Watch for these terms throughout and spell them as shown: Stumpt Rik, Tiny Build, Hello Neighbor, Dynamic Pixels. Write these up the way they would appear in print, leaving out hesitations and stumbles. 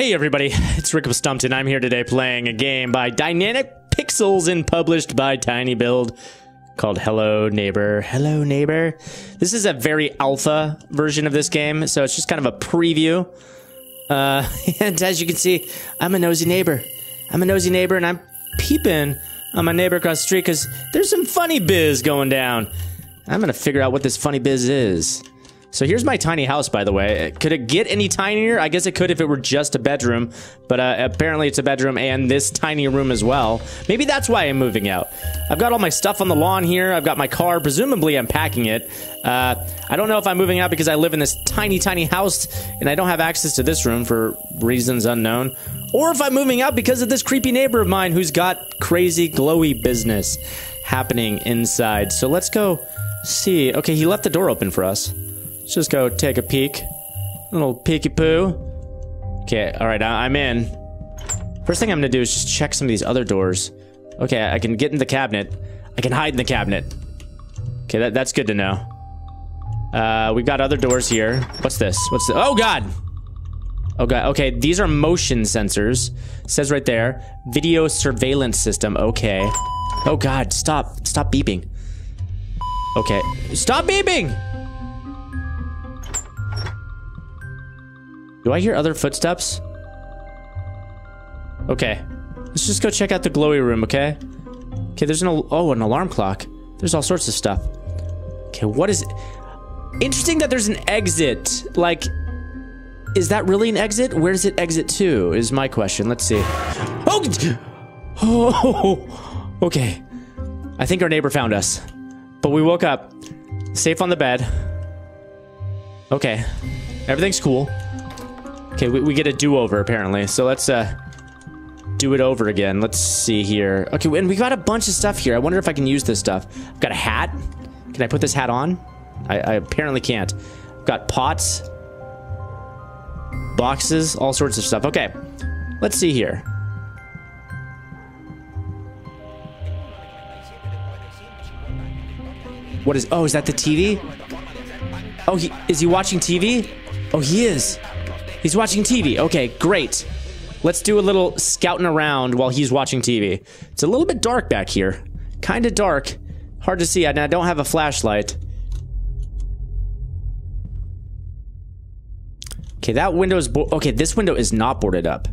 Hey everybody, it's Rik of Stumpt, and I'm here today playing a game by Dynamic Pixels and published by Tiny Build called Hello Neighbor. Hello Neighbor. This is a very alpha version of this game, so it's just kind of a preview. And as you can see, I'm a nosy neighbor. I'm a nosy neighbor, and I'm peeping on my neighbor across the street because there's some funny biz going down. I'm gonna figure out what this funny biz is. So here's my tiny house, by the way. Could it get any tinier? I guess it could if it were just a bedroom, but apparently it's a bedroom and this tiny room as well. Maybe that's why I'm moving out. I've got all my stuff on the lawn here. I've got my car. Presumably I'm packing it. I don't know if I'm moving out because I live in this tiny, tiny house and I don't have access to this room for reasons unknown, or if I'm moving out because of this creepy neighbor of mine who's got crazy, glowy business happening inside. So let's go see. Okay, he left the door open for us. Let's just go take a peek. Little peeky-poo. Okay, alright, I'm in. First thing I'm gonna do is just check some of these other doors. Okay, I can get in the cabinet. I can hide in the cabinet. Okay, that's good to know. We've got other doors here. What's this? What's this? Oh, God! Oh, God. Okay, these are motion sensors. It says right there. Video surveillance system. Okay. Oh, God. Stop. Stop beeping. Okay. Stop beeping! Do I hear other footsteps? Okay. Let's just go check out the glowy room, okay? Okay, there's an alarm clock. There's all sorts of stuff. Okay, what is it? Interesting that there's an exit. Like, is that really an exit? Where does it exit to is my question. Let's see. Oh! Okay. I think our neighbor found us. But we woke up. Safe on the bed. Okay. Everything's cool. Okay, we get a do-over, apparently. So let's, do it over again. Let's see here. Okay, and we got a bunch of stuff here. I wonder if I can use this stuff. I've got a hat. Can I put this hat on? I apparently can't. I've got pots. Boxes. All sorts of stuff. Okay. Let's see here. What is... Oh, is that the TV? Oh, is he watching TV? Oh, he is. He's watching TV. Okay, great. Let's do a little scouting around while he's watching TV. It's a little bit dark back here. Kind of dark. Hard to see. I don't have a flashlight. Okay, that window's... Okay, this window is not boarded up.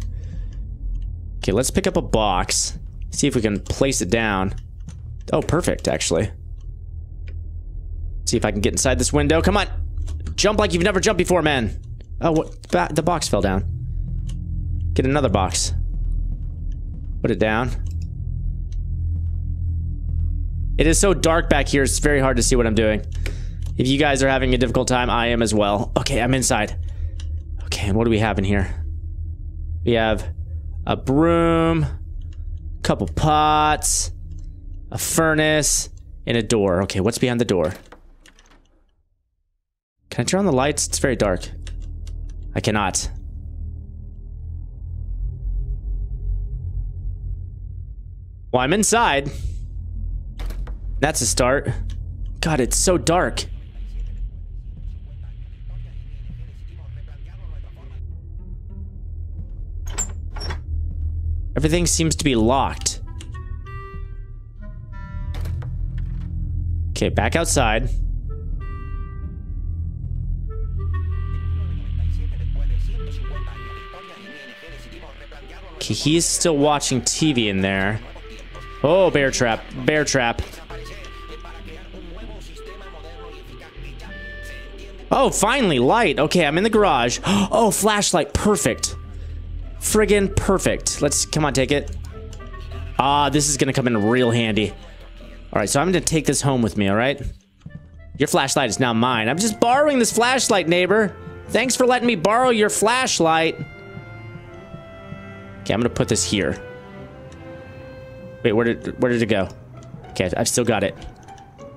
Okay, let's pick up a box. See if we can place it down. Oh, perfect, actually. See if I can get inside this window. Come on. Jump like you've never jumped before, man. Oh, what? The box fell down. Get another box. Put it down. It is so dark back here, it's very hard to see what I'm doing. If you guys are having a difficult time, I am as well. Okay, I'm inside. Okay, and what do we have in here? We have a broom, a couple pots, a furnace, and a door. Okay, what's behind the door? Can I turn on the lights? It's very dark. I cannot. Well, I'm inside. That's a start. God, it's so dark. Everything seems to be locked. Okay, back outside. He's still watching TV in there. Oh, bear trap. Bear trap. Oh, finally, light. Okay, I'm in the garage. Oh, flashlight. Perfect. Friggin' perfect. Let's, come on, take it. Ah, this is gonna come in real handy. Alright, so I'm gonna take this home with me, alright? Your flashlight is now mine. I'm just borrowing this flashlight, neighbor. Thanks for letting me borrow your flashlight. Okay, I'm gonna put this here. Wait, where did it go? Okay, I've still got it.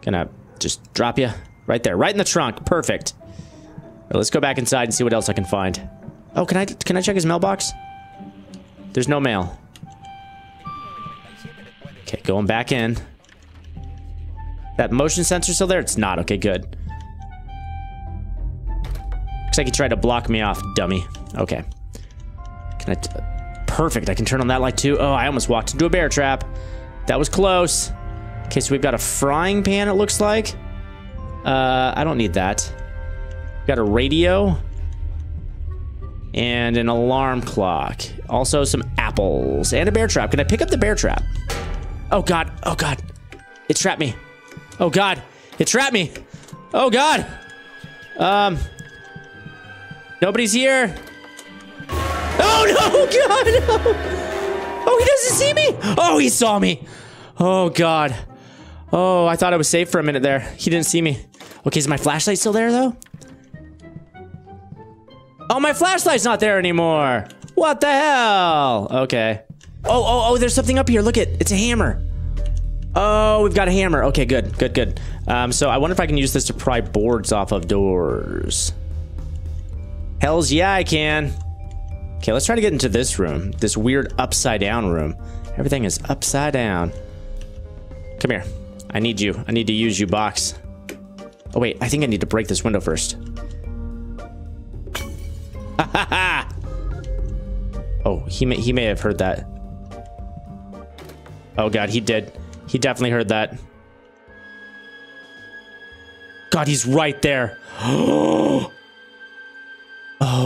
Gonna just drop you right there, right in the trunk. Perfect. Right, let's go back inside and see what else I can find. Oh, can I check his mailbox? There's no mail. Okay, going back in. That motion sensor still there? It's not. Okay, good. Looks like he tried to block me off, dummy. Okay. That's perfect. I can turn on that light too. Oh, I almost walked into a bear trap. That was close. Okay, so we've got a frying pan, it looks like. I don't need that. We've got a radio. And an alarm clock. Also some apples. And a bear trap. Can I pick up the bear trap? Oh, God. Oh, God. It trapped me. Oh, God. It trapped me. Oh, God. Nobody's here. Oh, no. God, no. Oh, he doesn't see me. Oh, he saw me. Oh, God. Oh, I thought I was safe for a minute there. He didn't see me. Okay, is my flashlight still there, though? Oh, my flashlight's not there anymore. What the hell? Okay. Oh, oh, oh, there's something up here. Look it. It's a hammer. Oh, we've got a hammer. Okay, good, good, good. So I wonder if I can use this to pry boards off of doors. Hells yeah, I can. Okay, let's try to get into this room. This weird upside down room. Everything is upside down. Come here. I need you. I need to use you, box. Oh, wait. I think I need to break this window first. Ha ha ha! Oh, he may have heard that. Oh, God, he did. He definitely heard that. God, he's right there. Oh,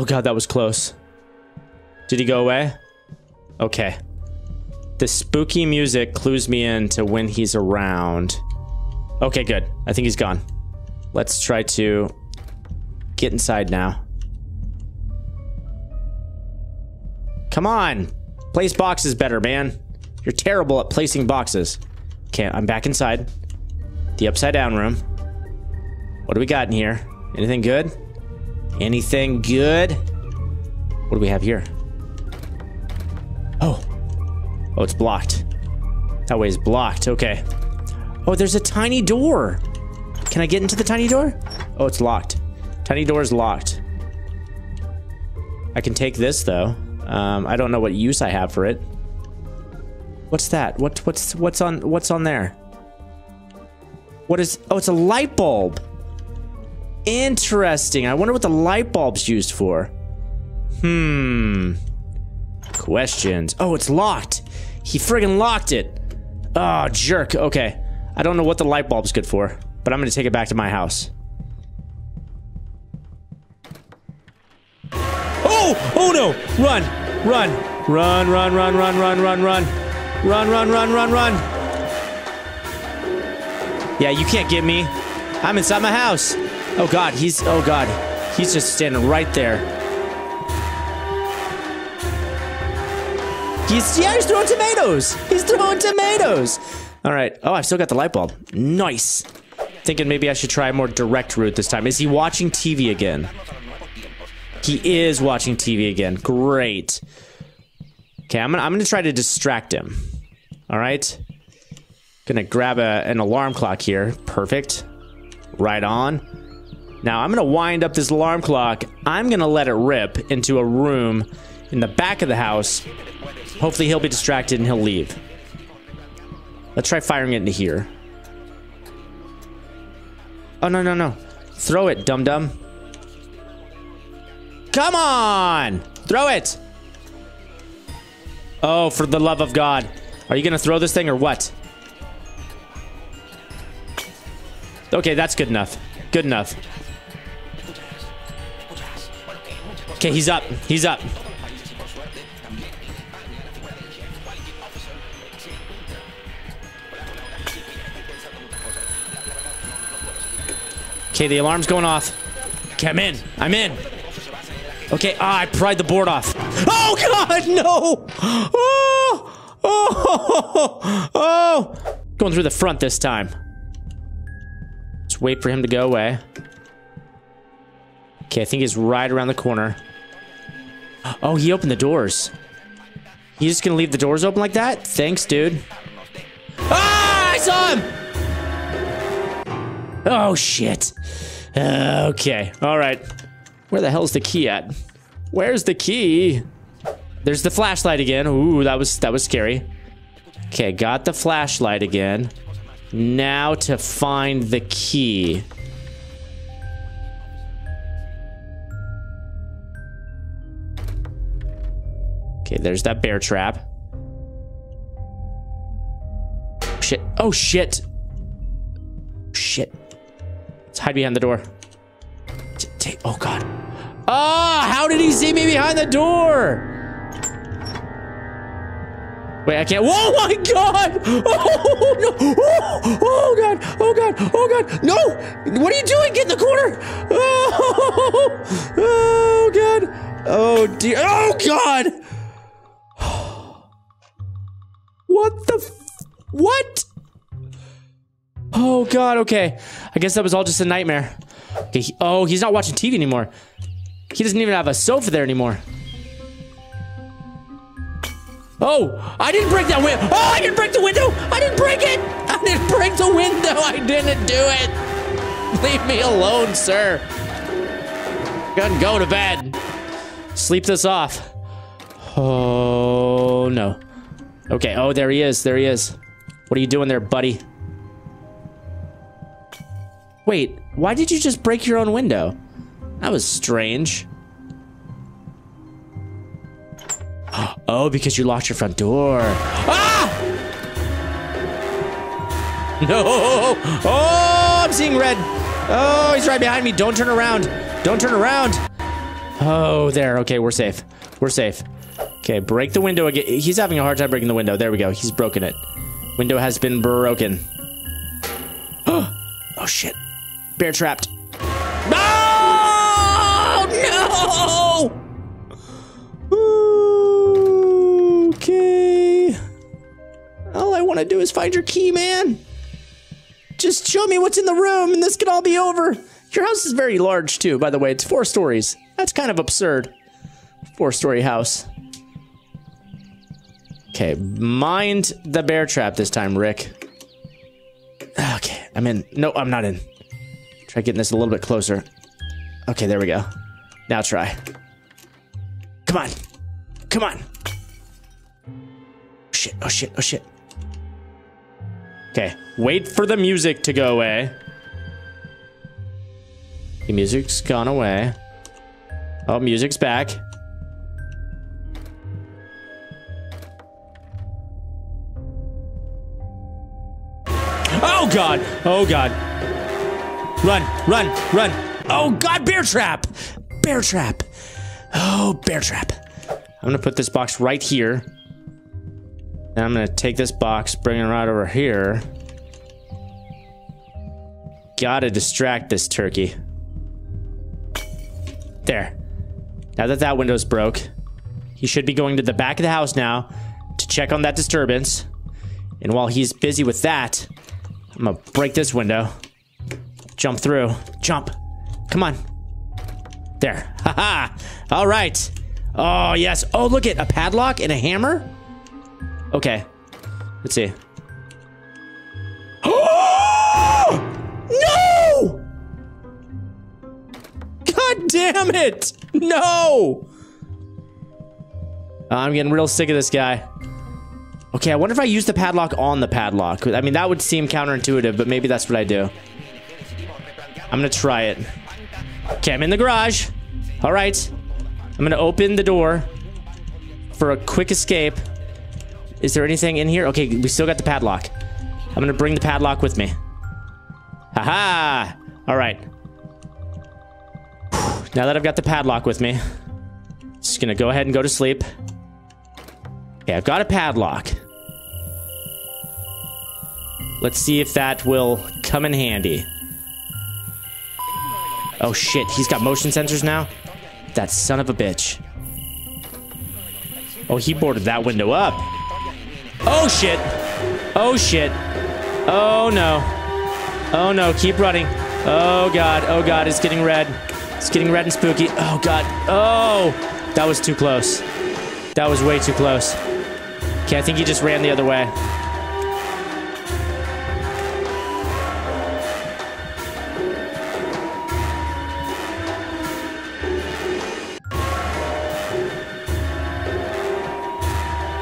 God, that was close. Did he go away? Okay. The spooky music clues me in to when he's around. Okay, good. I think he's gone. Let's try to get inside now. Come on. Place boxes better, man. You're terrible at placing boxes. Okay, I'm back inside the upside down room. What do we got in here? Anything good? Anything good? What do we have here? Oh. Oh, it's blocked. That way is blocked. Okay. Oh, there's a tiny door. Can I get into the tiny door? Oh, it's locked. Tiny door is locked. I can take this, though. I don't know what use I have for it. What's that? What's on there? What is? Oh, it's a light bulb. Interesting. I wonder what the light bulb's used for. Hmm. Questions. Oh, it's locked. He friggin' locked it. Oh, jerk. Okay. I don't know what the light bulb's good for, but I'm gonna take it back to my house. Oh! Oh no! Run! Run! Run! Run! Run! Run! Run! Run! Run! Run, run, run, run, run. Yeah, you can't get me. I'm inside my house. Oh, God, he's just standing right there. He's throwing tomatoes. He's throwing tomatoes. All right. Oh, I've still got the light bulb. Nice. Thinking maybe I should try a more direct route this time. Is he watching TV again? He is watching TV again. Great. Okay, I'm gonna try to distract him. All right. Gonna grab an alarm clock here. Perfect. Right on. Now, I'm gonna wind up this alarm clock. I'm gonna let it rip into a room in the back of the house. Hopefully, he'll be distracted and he'll leave. Let's try firing it into here. Oh, no, no, no. Throw it, dum-dum. Come on! Throw it! Oh, for the love of God. Are you gonna throw this thing or what? Okay, that's good enough. Good enough. Okay, he's up. He's up. Okay, the alarm's going off. Okay, I'm in. I'm in. Okay, ah, I pried the board off. Oh, God, no! Oh! Oh! Oh! Going through the front this time. Just wait for him to go away. Okay, I think he's right around the corner. Oh, he opened the doors. He's just gonna leave the doors open like that? Thanks, dude. Ah! I saw him! Oh, shit. Okay, all right. Where the hell's the key at? Where's the key? There's the flashlight again. Ooh, that was scary. Okay, got the flashlight again. Now to find the key. Okay, there's that bear trap. Shit. Oh, shit. Shit. Let's hide behind the door. Oh, God. Ah, how did he see me behind the door? Wait, I can't. Oh my God! Oh no! Oh, oh God! Oh God! Oh God! No! What are you doing? Get in the corner! Oh! Oh God! Oh dear! Oh God! What the? What? Oh God! Okay, I guess that was all just a nightmare. Okay. Oh, he's not watching TV anymore. He doesn't even have a sofa there anymore. Oh, I didn't break that window. Oh, I didn't break the window. I didn't break it. I didn't break the window. I didn't do it. Leave me alone, sir. Gonna go to bed. Sleep this off. Oh, no. Okay. Oh, there he is. There he is. What are you doing there, buddy? Wait, why did you just break your own window? That was strange. Oh, because you locked your front door. Ah! No! Oh, I'm seeing red. Oh, he's right behind me. Don't turn around. Don't turn around. Oh, there. Okay, we're safe. We're safe. Okay, break the window again. He's having a hard time breaking the window. There we go. He's broken it. Window has been broken. Oh, shit. Bear trapped. No! No! Okay. All I want to do is find your key, man. Just show me what's in the room and this can all be over. Your house is very large too, by the way. It's 4 stories. That's kind of absurd. 4-story house. Okay, mind the bear trap this time, Rick. Okay, I'm in. No, I'm not in. Try getting this a little bit closer. Okay, there we go. Now try. Come on. Come on. Shit, oh shit, oh shit. Okay, wait for the music to go away. The music's gone away. Oh, music's back. Oh God, oh God. Run, run, run. Oh God, bear trap. Bear trap. Oh, bear trap. I'm gonna put this box right here. Now I'm gonna take this box, bring it right over here. Gotta distract this turkey. There. Now that that window's broke, he should be going to the back of the house now to check on that disturbance. And while he's busy with that, I'm gonna break this window. Jump through. Jump. Come on. There. Haha. All right. Oh, yes. Oh, look at a padlock and a hammer. Okay, let's see. Oh! No! God damn it! No! I'm getting real sick of this guy. Okay, I wonder if I use the padlock on the padlock. I mean, that would seem counterintuitive, but maybe that's what I do. I'm gonna try it. Okay, I'm in the garage. All right. I'm gonna open the door for a quick escape. Is there anything in here? Okay, we still got the padlock. I'm gonna bring the padlock with me. Haha! All right. Now that I've got the padlock with me, just gonna go ahead and go to sleep. Okay, I've got a padlock. Let's see if that will come in handy. Oh shit, he's got motion sensors now? That son of a bitch. Oh, he boarded that window up. Oh shit! Oh shit! Oh no! Oh no! Keep running! Oh God! Oh God! It's getting red! It's getting red and spooky! Oh God! Oh! That was too close! That was way too close! Okay, I think he just ran the other way.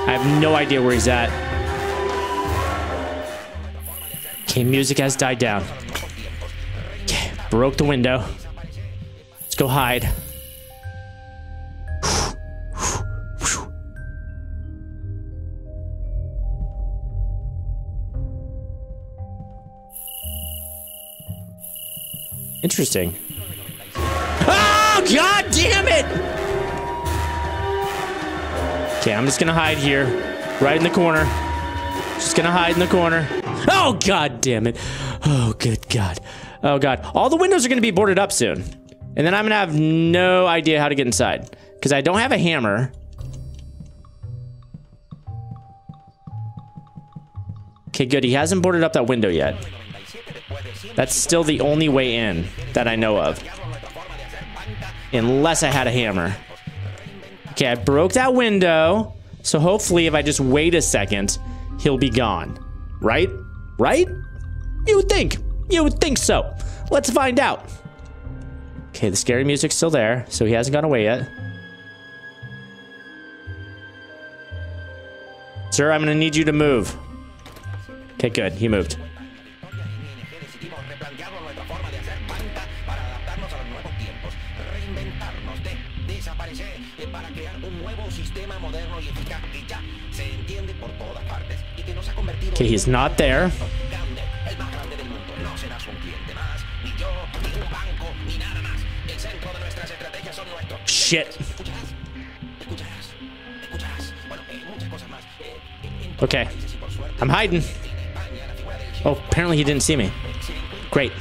I have no idea where he's at. Okay, music has died down. Okay, broke the window. Let's go hide. Interesting. Oh, God damn it! Okay, I'm just gonna hide here. Right in the corner. Just gonna hide in the corner. Oh, God damn it. Oh, good God. Oh, God. All the windows are gonna be boarded up soon. And then I'm gonna have no idea how to get inside. Because I don't have a hammer. Okay, good. He hasn't boarded up that window yet. That's still the only way in that I know of. Unless I had a hammer. Okay, I broke that window. So hopefully if I just wait a second, he'll be gone. Right? Right? You would think. You would think so. Let's find out. Okay, the scary music's still there, so he hasn't gone away yet. Sir, I'm gonna need you to move. Okay, good. He moved. Okay, he's not there. Shit. Okay. I'm hiding. Oh, apparently he didn't see me. Great.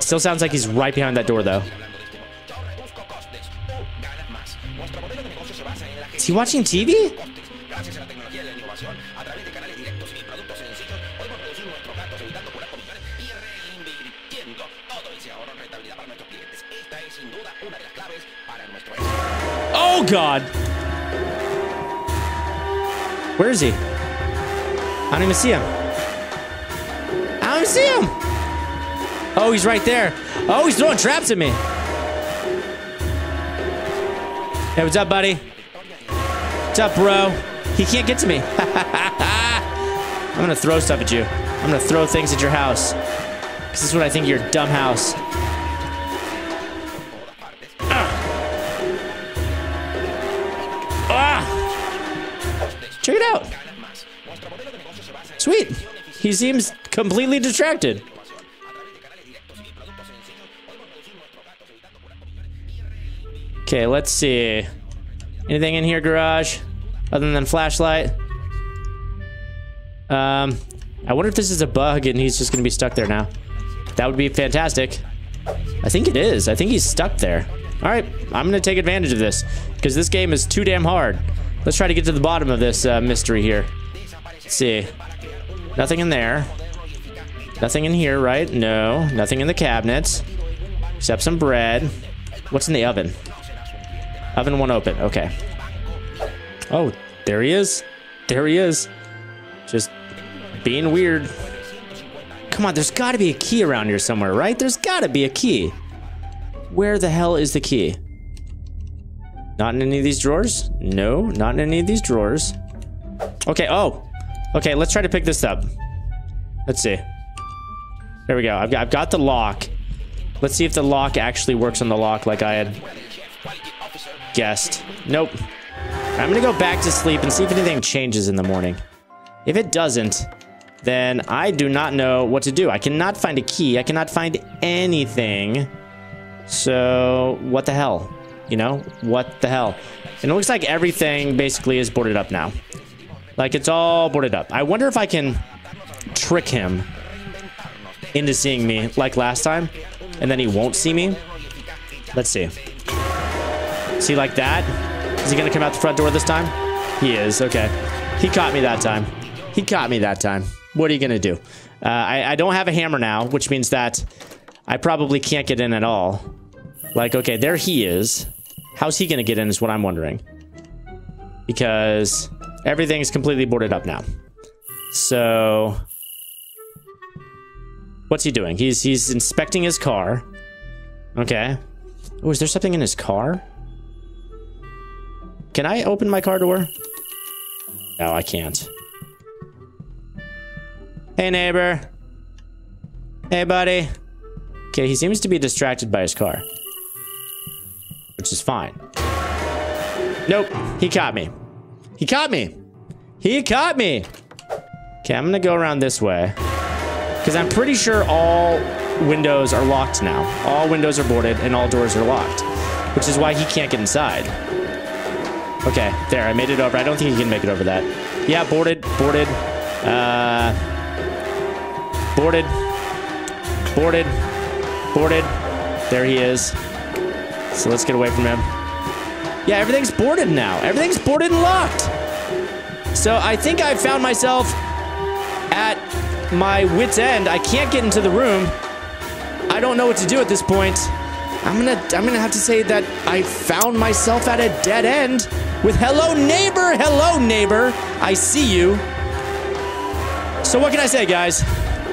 Still sounds like he's right behind that door, though. Is he watching TV? Oh, God. Where is he? I don't even see him. I don't even see him. Oh, he's right there. Oh, he's throwing traps at me. Hey, what's up, buddy? What's up, bro? He can't get to me. I'm gonna throw stuff at you. I'm gonna throw things at your house. 'Cause this is what I think of your dumb house. Check it out. Sweet. He seems completely distracted. Okay, let's see. Anything in here, garage? Other than flashlight? I wonder if this is a bug and he's just gonna be stuck there now. That would be fantastic. I think it is. I think he's stuck there. Alright, I'm gonna take advantage of this. Because this game is too damn hard. Let's try to get to the bottom of this mystery here. Let's see. Nothing in there. Nothing in here, right? No. Nothing in the cabinets. Except some bread. What's in the oven? Oven one open. Okay. Oh, there he is. There he is. Just being weird. Come on, there's got to be a key around here somewhere, right? There's got to be a key. Where the hell is the key? Not in any of these drawers? No, not in any of these drawers. Okay, oh. Okay, let's try to pick this up. Let's see. There we go. I've got the lock. Let's see if the lock actually works on the lock like I had guessed. Nope. I'm gonna go back to sleep and see if anything changes in the morning. If it doesn't, then I do not know what to do. I cannot find a key. I cannot find anything. So, what the hell? You know? What the hell? And it looks like everything basically is boarded up now. Like, it's all boarded up. I wonder if I can trick him into seeing me like last time, and then he won't see me. Let's see. See, like that? Is he gonna come out the front door this time? He is, okay. He caught me that time. He caught me that time. What are you gonna do? I don't have a hammer now, which means that I probably can't get in at all. Like, okay, there he is. How's he gonna get in is what I'm wondering. Because everything's completely boarded up now. So, what's he doing? He's inspecting his car. Okay. Oh, is there something in his car? Can I open my car door? No, I can't. Hey, neighbor. Hey, buddy. Okay, he seems to be distracted by his car. Which is fine. Nope, he caught me. He caught me. He caught me. Okay, I'm gonna go around this way. Because I'm pretty sure all windows are locked now. All windows are boarded and all doors are locked, which is why he can't get inside. Okay, there, I made it over. I don't think he can make it over that. Yeah, boarded. There he is. So let's get away from him. Yeah, everything's boarded now. Everything's boarded and locked. So I think I found myself at my wit's end. I can't get into the room. I don't know what to do at this point. I'm gonna have to say that I found myself at a dead end with Hello Neighbor. Hello Neighbor, I see you. So what can I say, guys?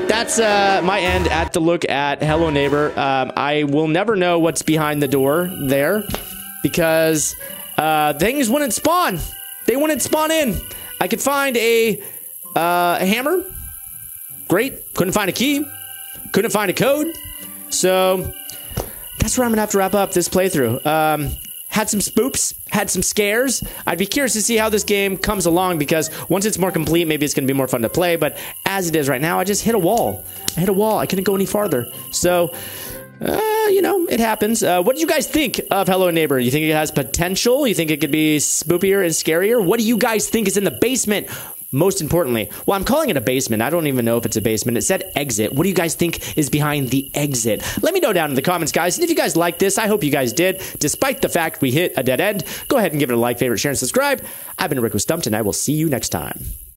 That's my end at the look at Hello Neighbor. I will never know what's behind the door there because things wouldn't spawn. They wouldn't spawn in. I could find a hammer. Great. Couldn't find a key. Couldn't find a code. So that's where I'm gonna have to wrap up this playthrough. Had some spoops, had some scares. I'd be curious to see how this game comes along because once it's more complete, maybe it's gonna be more fun to play, but as it is right now, I just hit a wall. I hit a wall, I couldn't go any farther. So, you know, it happens. What do you guys think of Hello Neighbor? You think it has potential? You think it could be spoopier and scarier? What do you guys think is in the basement? Most importantly, well, I'm calling it a basement. I don't even know if it's a basement. It said exit. What do you guys think is behind the exit? Let me know down in the comments, guys. And if you guys like this, I hope you guys did. Despite the fact we hit a dead end, go ahead and give it a like, favorite, share, and subscribe. I've been Rik with Stumpt, and I will see you next time.